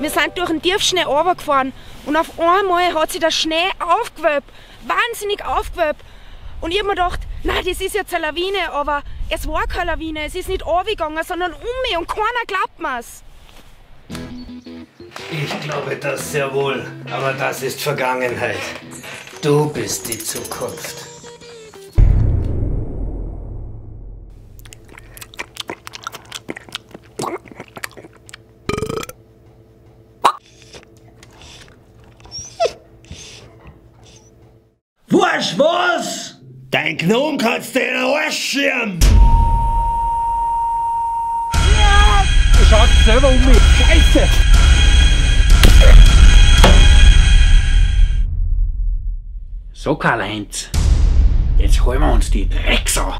Wir sind durch den Tiefschnee runtergefahren und auf einmal hat sich der Schnee aufgewölbt, wahnsinnig aufgewölbt. Und ich habe mir gedacht, nein, das ist jetzt eine Lawine, aber es war keine Lawine, es ist nicht runtergegangen, sondern mich und keiner glaubt mir's. Ich glaube das sehr wohl, aber das ist Vergangenheit. Du bist die Zukunft. Wurscht was? Dein Gnom kannst du in den Arsch schirmen! Ja! Du schaust selber um mich! Scheiße! So Karl-Heinz, jetzt holen wir uns die Drecksau!